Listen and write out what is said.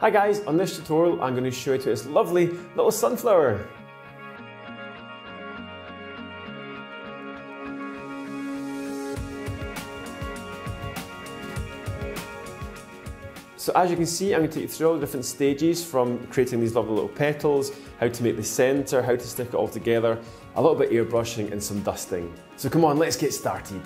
Hi guys, on this tutorial I'm going to show you this lovely little sunflower. So as you can see, I'm going to take you through all the different stages from creating these lovely little petals, how to make the centre, how to stick it all together, a little bit airbrushing and some dusting. So come on, let's get started.